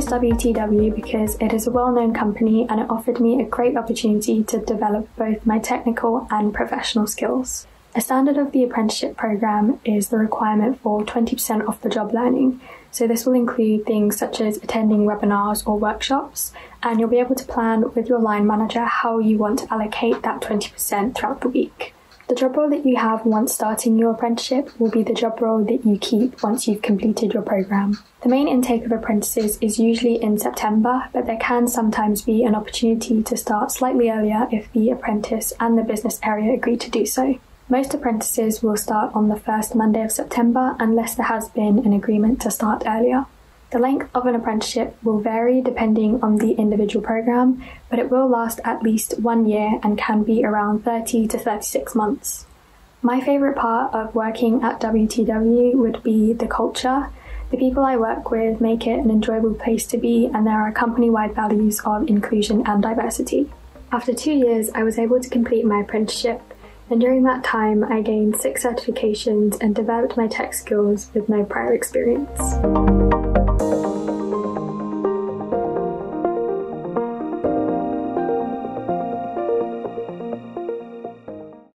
chose WTW because it is a well-known company and it offered me a great opportunity to develop both my technical and professional skills. A standard of the apprenticeship program is the requirement for 20% off the job learning. So this will include things such as attending webinars or workshops, and you'll be able to plan with your line manager how you want to allocate that 20% throughout the week. The job role that you have once starting your apprenticeship will be the job role that you keep once you've completed your program. The main intake of apprentices is usually in September, but there can sometimes be an opportunity to start slightly earlier if the apprentice and the business area agree to do so. Most apprentices will start on the first Monday of September unless there has been an agreement to start earlier. The length of an apprenticeship will vary depending on the individual program, but it will last at least 1 year and can be around 30 to 36 months. My favourite part of working at WTW would be the culture. The people I work with make it an enjoyable place to be, and there are company-wide values of inclusion and diversity. After 2 years, I was able to complete my apprenticeship, and during that time I gained 6 certifications and developed my tech skills with no prior experience.